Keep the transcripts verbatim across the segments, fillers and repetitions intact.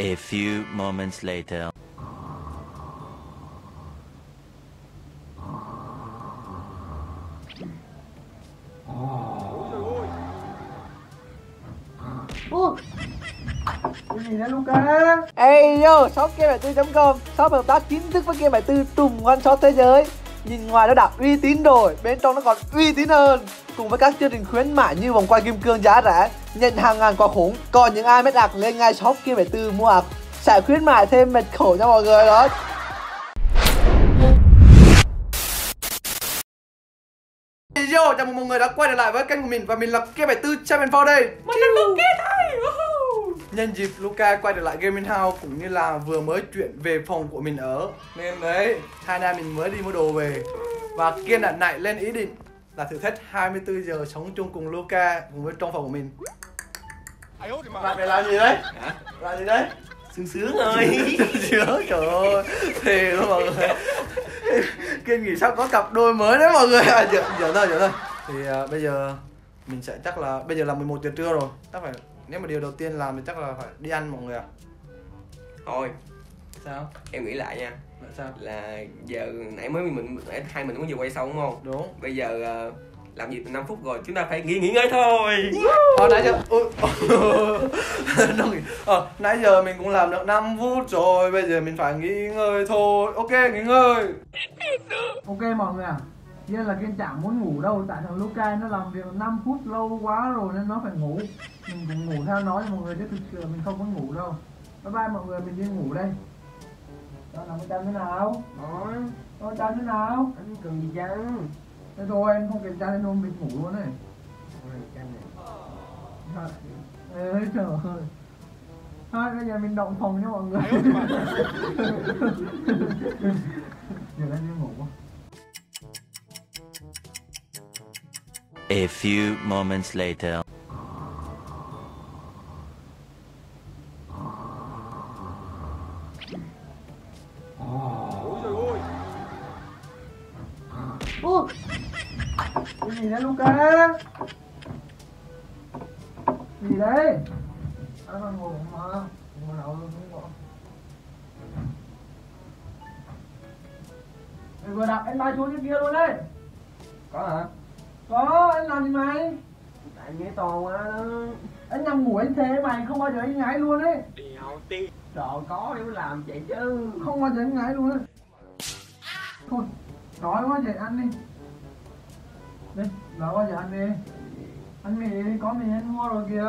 A few moments later. Hey yo, shop kien bảy mươi bốn chấm com, shop hợp tác chính thức với kien bảy mươi bốn trùm one shot thế giới. Nhìn ngoài nó đã uy tín rồi, bên trong nó còn uy tín hơn. Cùng với các chương trình khuyến mại như vòng quay kim cương giá rẻ, nhận hàng ngàn quà khủng. Còn những ai mết ạc lên ngay shop kien bảy mươi bốn mua ạc sẽ khuyến mại thêm mệt khổ cho mọi người đó. Hey yo, chào mừng mọi người đã quay trở lại với kênh của mình. Và mình là kien bảy mươi bốn chấm com đây. Mình là Loke đây. Nhân dịp Luca quay trở lại Gaming House cũng như là vừa mới chuyển về phòng của mình ở, nên đấy, hai nay mình mới đi mua đồ về. Và Kiên đã nảy lên ý định là thử thách hai mươi tư giờ sống chung cùng Luca cùng với trong phòng của mình. Bạn phải làm gì đấy? Hả? Làm gì đấy? Sướng sướng ơi. Sướng, trời ơi. Thề luôn mọi người. Kiên nghĩ sắp có cặp đôi mới đấy mọi người. À, giỡn thôi, giỡn thôi. Thì à, bây giờ mình sẽ chắc là, bây giờ là mười một giờ trưa rồi, chắc phải, nếu mà điều đầu tiên làm thì chắc là phải đi ăn mọi người ạ. À? Thôi. Sao? Em nghĩ lại nha. Là sao? Là giờ nãy mới mình nãy hai mình mới vừa quay xong đúng không? Đúng. Bây giờ làm gì năm phút rồi, chúng ta phải nghỉ nghỉ ngơi thôi. Ờ nãy giờ ôi. Ờ nãy giờ mình cũng làm được năm phút rồi, bây giờ mình phải nghỉ ngơi thôi. Ok, nghỉ ngơi. Ok mọi người ạ. À? Nên là Kiên chẳng muốn ngủ đâu, tại thằng Luca nó làm việc năm phút lâu quá rồi nên nó phải ngủ. Mình cũng ngủ theo nó cho mọi người, chứ thực sự mình không có ngủ đâu. Bye bye mọi người, mình đi ngủ đây. Đó, làm cái chăn thế nào? Đó, làm chăn thế nào? Anh cần gì chăn? Thế thôi, em không cần chăn nên ôm mình ngủ luôn này. Ê, trời ơi. Thôi, bây giờ mình động phòng cho mọi người. Giờ anh đi ngủ quá. A few moments later. Ủa, cái gì đấy Luca? Gì đấy? Anh đang ngủ mà, ngủ nào luôn không có. Mày vừa đạp anh ba xuống dưới kia luôn đấy. Có hả? Có, anh làm gì mày? Tại anh nghe to quá đó. Anh nằm ngủ anh thế mày, không bao giờ anh ngái luôn ấy. Điều tiên. Trời có hiểu làm vậy chứ. Không bao giờ anh ngái luôn ấy. Thôi, đói quá vậy ăn đi. Đi, đói quá vậy ăn đi. Ăn mì đi, có mì anh mua rồi kìa.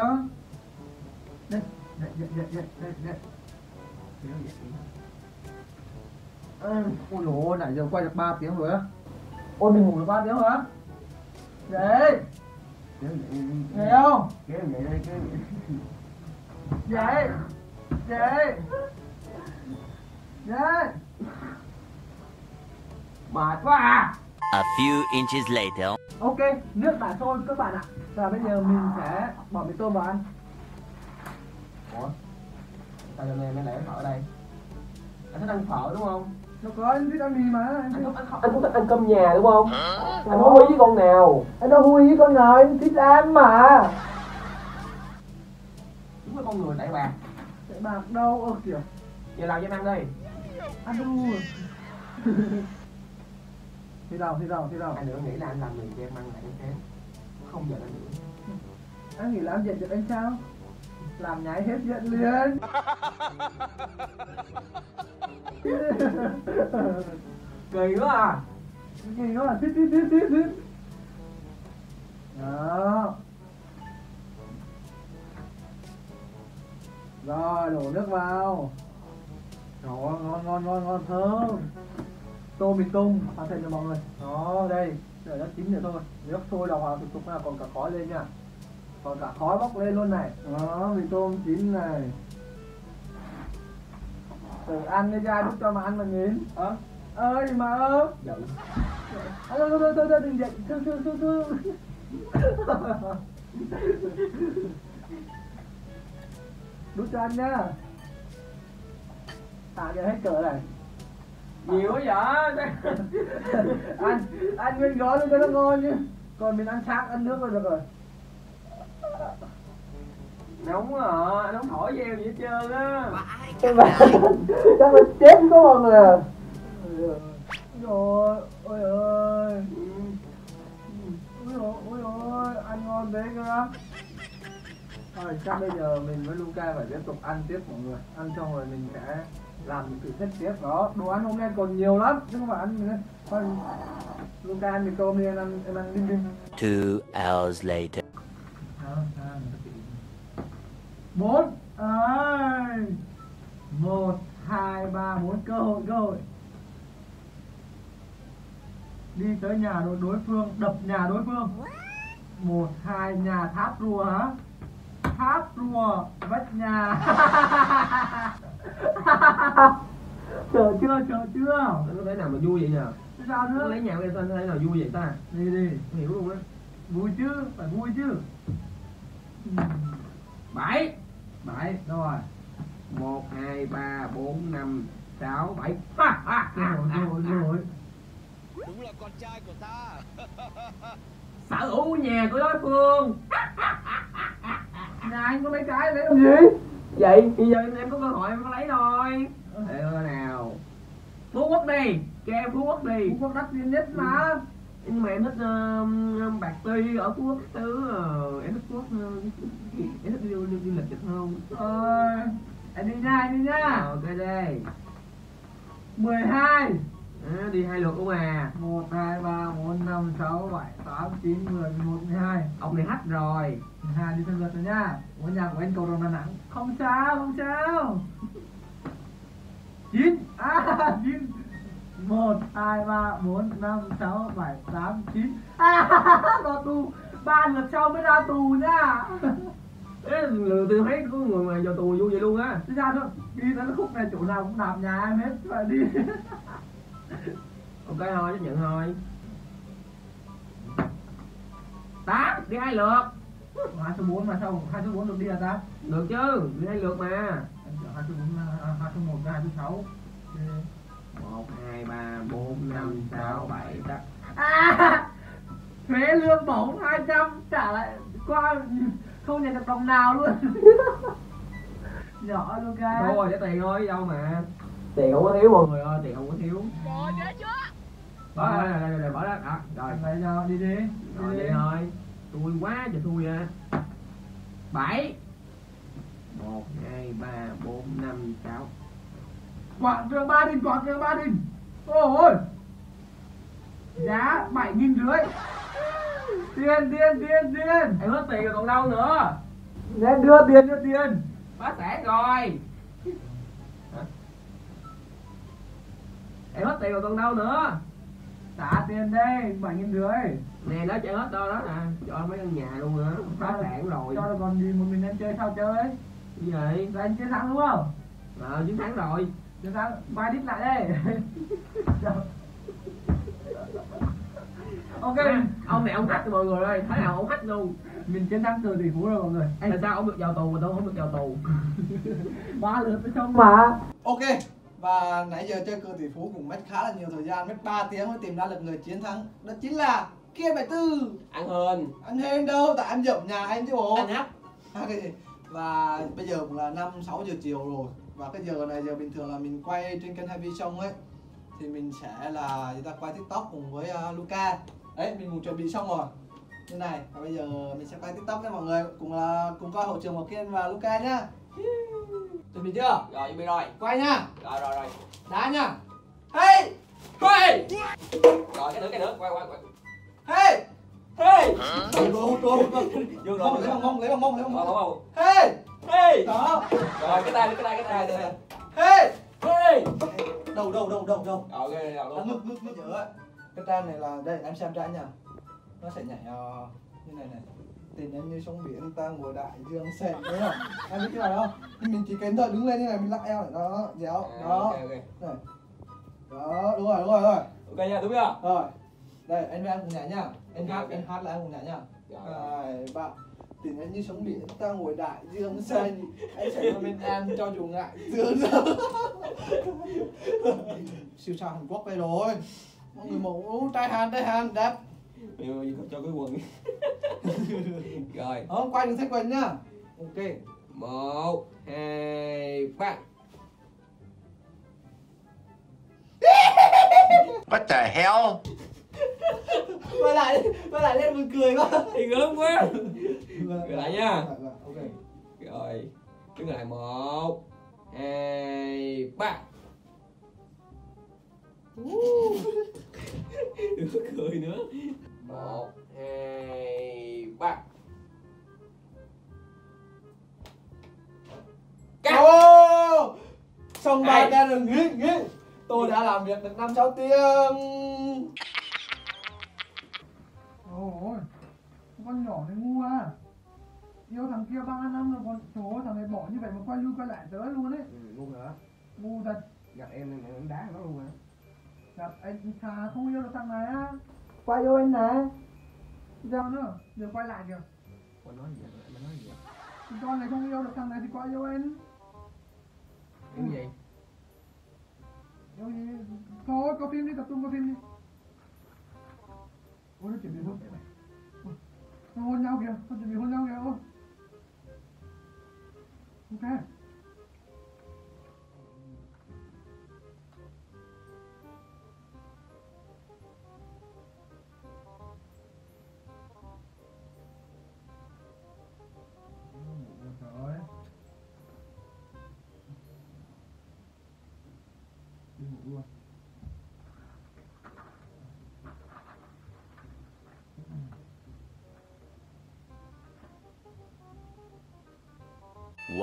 Đi, dậy, dậy, dậy, dậy, dậy, dậy. Ôi dồi ôi, nãy giờ quay được ba tiếng rồi á. Ôi mình ngủ được ba tiếng rồi á. Dậy! Dậy không? Dậy! Dậy! Dậy! Dậy! Mệt quá à! A few inches later. Ok, nước đã sôi các bạn ạ. Và bây giờ mình sẽ bỏ mì tôm vào ăn. Ủa? Tại giờ này mới để phở ở đây. Anh thích ăn phở đúng không? Được rồi, anh biết ăn mì mà. Anh thích ăn, anh cũng thích ăn cơm nhà đúng không? Hả? Anh có vui với con nào? Anh đâu vui với con nào, anh thích ăn mà. Đúng với con người đại bạc. Đại bạc đâu, ơ kìa. Giờ làm cho em ăn đi. Anh đu rồi. Thì đâu, thì đâu, thì đâu. Anh nữa nghĩ là anh làm mì cho em ăn lại cái không giận anh nữa. Anh nghĩ là anh giận được anh sao? Làm nhái hết giận liền. Kỳ quá à. Kỳ quá à, tít tít tít tít tít. Đó. Rồi, đổ nước vào. Ngon, ngon, ngon, ngon, ngon, thơm. Tôm mì tôm, hoàn thành rồi mọi người. Đó, đây, để nó chín rồi thôi. Nước sôi đầu vào thực tục là còn cả khói lên nha. Còn cả khói bốc lên luôn này. Đó, mì tôm chín này. Tự ăn đi ra, đút cho mà ăn mà nghiến. Hả? Ơi mà ơ. Dạ. À, thôi thôi thôi thôi, đừng dậy. Thương thương thương thương. Đút cho ăn nha. Tạo ra hết cỡ này. Nhiều quá vậy. Ăn, ăn nguyên gói luôn cho nó ngon chứ. Còn mình ăn sáng, ăn nước là được rồi. Đúng rồi, anh không hỏi gieo gì hết trơn á. Cái bà chắc là chết có con rồi à. Ôi ôi ơi. Ôi ôi, anh ngon thế cơ. Rồi chắc bây giờ mình với Luca phải tiếp tục ăn tiếp mọi người. Ăn xong rồi mình sẽ làm những thử thách tiếp đó. Đồ ăn hôm nay còn nhiều lắm, chứ không phải ăn mình thôi. Luca ăn mì tôm đi, em ăn, em ăn đi đi. Two hours later. Bốn ơi. Một, hai, ba, bốn, cơ hội, cơ hội. Đi tới nhà đối, đối phương, đập nhà đối phương. Một, hai, nhà tháp rùa hả? Tháp rùa, vách nhà. Chờ chưa, chờ chưa. Nó cái nào mà vui vậy nhờ? Sao nữa? Lấy nhà người ta thấy nào vui vậy ta? Đi đi. Không hiểu luôn á. Vui chứ, phải vui chứ. Bảy. Bảy, đâu rồi? Một, hai, ba, bốn, năm, sáu, bảy. Ha, ha, ha, rồi, rồi, rồi. Đúng là con trai của ta. Sở hữu nhà của đối phương. Nhà anh có mấy cái lấy làm gì? Vậy bây giờ em có cơ hội em có lấy thôi. Để coi nào. Phú Quốc đi, cho em Phú Quốc đi. Phú Quốc đắt tiền nhất mà. Nhưng mà em thích uh, bạc ti ở Phú Quốc tứ. Uh, em thích Phú Quốc, uh, em thích đi du lịch được không? Ờ, anh đi nha, anh đi nha. Ok đây. mười hai. À, đi hai lượt không à? Một, hai, ba, bốn, năm, sáu, bảy, tám, chín, mười, mười một, mười hai. Ông này hát rồi. Mười hai đi thêm lượt rồi nha. Ở nhà của anh Cầu Rồng Đà Nẵng. Không sao, không sao. Chín. À, chín. Một, hai, ba, bốn, năm, sáu, bảy, tám, chín. À, ra tù. Ba lượt sau mới ra tù nha. Ê, lừa từ thấy có người mà vào tù vui vậy luôn á. Đi ra thôi. Đi tới khúc này chỗ nào cũng đạp nhà em hết. Chứ đi. Ok thôi, chấp nhận thôi. Tám, đi hai lượt. Hai số bốn mà sao hai số bốn được đi à ta? Được chứ, đi hai lượt mà. Em chọn hai số bốn, hai số một ra hai số sáu. Một, hai, ba, bốn, năm, sáu, bảy, tám. À, thuế lương bổng hai trăm trả lại qua không nhận được đồng nào luôn. Nhỏ luôn kìa. Thôi để tiền thôi đâu mà. Tiền không có thiếu mọi người ơi, tiền không có thiếu. Bỏ chết chứ. Bỏ ra, rồi, rồi, rồi, bỏ ra. À, rồi. Vậy sao? Đi đi. Rồi đi thôi. Tui quá trời tui à. Bảy. Một, hai, ba, bốn, năm, sáu. Quảng trường Ba Đình, Quảng trường Ba Đình. Ôi. Giá bảy nghìn rưỡi. Tiền, tiền, tiền, tiền. Em hết tiền rồi còn đâu nữa. Nên đưa tiền, đưa tiền. Bá sẻ rồi. Em hết tiền rồi còn đâu nữa. Trả tiền đây, bảy nghìn rưỡi. Nè nó chơi hết đâu đó nè. Cho mấy căn nhà luôn nữa, phá sản rồi. Cho còn gì một mình em chơi sao chơi? Cái gì? Là anh chiến thắng đúng không? Ờ, chiến thắng rồi. Chiến thắng, ba đít lại đây. Ok, à, ông này ông khách mọi người ơi, thế nào ông khách luôn. Mình chiến thắng từ tỷ phú rồi mọi người. Tại sao ông được vào tù mà tôi không được vào tù? Ba lượt mới xong mà. Ok. Và nãy giờ chơi cờ tỷ phú cũng mất khá là nhiều thời gian, mất ba tiếng mới tìm ra được người chiến thắng. Đó chính là Kiên bảy mươi tư. Anh Hên. Anh Hên đâu, tại anh dậm nhà anh chứ bộ. Anh hấp. Okay. Và bây giờ cũng là năm sáu giờ chiều rồi. Và cái giờ này giờ bình thường là mình quay trên kênh Heavy Song ấy. Thì mình sẽ là người ta quay TikTok cùng với uh, Luca. Đấy, mình cũng chuẩn bị xong rồi. Như này, và bây giờ mình sẽ quay TikTok nha mọi người. Cùng là cùng coi hậu trường của Kiên và Luca nhá. Chuẩn bị chưa? Rồi, chuẩn bị rồi. Quay nha. Rồi, rồi, rồi. Đá nha. Hey! Hey! Rồi, cái nữa, cái nữa. Quay, quay, quay. Hey! Hey! Trời ơi, trời ơi. Mông, lấy bằng mông, lấy bằng mông, lấy bằng mông. Hey! Hey! Đó. Rồi, cái tay nữa, cái tay, cái tay, cái tay. Hey! Hey! Đầu, đầu, đầu, đầu, đầu. Rồi, cái đầu luôn. Ngực, ngực, ngực giữa. Cái tay này là, đây, em xem trái nha. Nó sẽ nhảy như này này. Tình em như sóng biển ta ngồi đại dương sệt đấy không? Em biết cái nào không? Mình chỉ kén thôi đứng lên như này mình lắc eo này đó, déo đó, này đó, đúng rồi đúng rồi rồi. Ok nha, đúng chưa? Rồi, đây anh với em cùng nhảy nha, anh hát anh hát là em cùng nhảy nha. Rồi, bạn tình em như sóng biển ta ngồi đại dương sệt, anh sẽ cho bên em cho dù ngại dương. Siêu sao Hàn Quốc đây rồi, mọi người mẫu trai Hàn trai Hàn đẹp. Điều gì cho cái quần. Rồi. Ờ, quay đừng thay quần nhá. Ok. một hai ba. What the hell? Quay lại, quay lại lên mình cười quá. Hình ứng quá. Cười lại nha. Ok. Rồi. Đứng lại một hai ba. Đừng có cười nữa. Một hai ba. Ô, xong ba ta đừng nghĩ nghĩ. Tôi đã làm việc được năm sáu tiếng. Ôi, con nhỏ này ngu à. Yêu thằng kia ba năm rồi còn chỗ thằng này bỏ như vậy mà quay lui quay lại tới luôn đấy. Ừ, ngu hả? Ngu thật. Gặp em nên em đá nó luôn hả? Gặp anh thà không yêu được thằng này á. Quay vô anh này. Sao nữa? Giờ quay lại kìa. Còn nói gì vậy? Mà nói gì vậy? Con này không yêu được thằng này thì quay vô anh. Yêu gì? Yêu gì? Thôi coi phim đi, tập trung coi phim đi. Ôi nó chuẩn bị hôn. Nó hôn nhau kìa, nó chuẩn bị hôn nhau kìa. Ôi ok.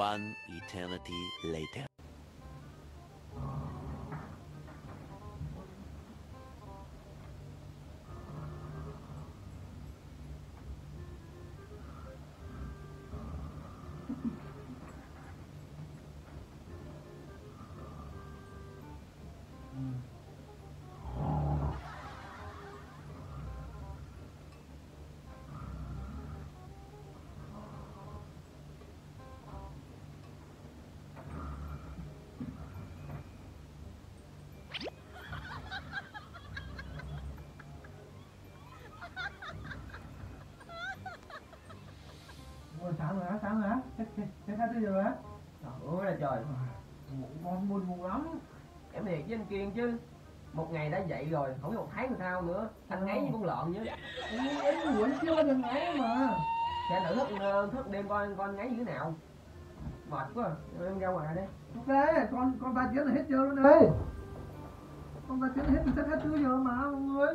One eternity later. Sáng rồi á, sáng rồi á, đến hai mươi bốn giờ á. Trời ơi là trời, ngủ ngon buồn ngủ lắm. Em thiệt với anh Kiên chứ, một ngày đã dậy rồi, không có một tháng sao nữa. Anh ngáy như con lợn chứ. Em buổi trưa đừng ngáy mà. Sẽ thử thức, thức đêm coi con ngáy như thế nào. Mệt quá, em ra ngoài đi. Ok, con con ba tiếng là hết giờ luôn đây. Con ba tiếng là hết từ hai mươi bốn giờ mà mọi người.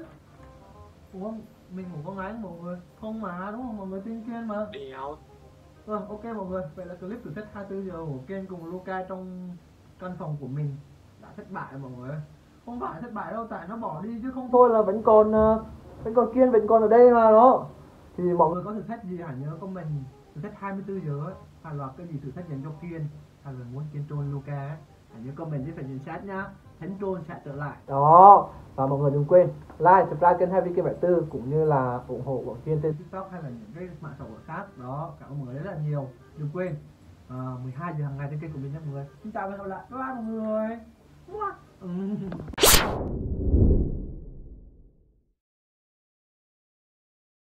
Ủa, mình ngủ có ngáy mọi người? Không mà, đúng không mọi người, tin Kiên mà. Điều. Ừ, ok mọi người, vậy là clip thử thách hai mươi bốn giờ của Kiên cùng Luca trong căn phòng của mình đã thất bại mọi người. Không phải thất bại đâu, tại nó bỏ đi chứ không thôi là vẫn còn vẫn còn Kiên vẫn còn ở đây mà đó. Thì mọi người có thử thách gì hãy nhớ comment thử thách hai mươi bốn giờ ấy, hoặc là cái gì thử thách dành cho Kiên hay là muốn Kiên troll Luca ấy, hãy nhớ comment để phải nhận xét nhá. Thánh troll sẽ trở lại. Đó, và mọi người đừng quên like, subscribe kênh Heavy Song cũng như là ủng hộ bọn Kiên trên TikTok hay là những cái mạng xã hội khác. Đó, cảm ơn mọi người rất là nhiều. Đừng quên à, mười hai giờ hàng ngày trên kênh của mình nha mọi người. Xin chào và hẹn gặp lại. Bye bye mọi người.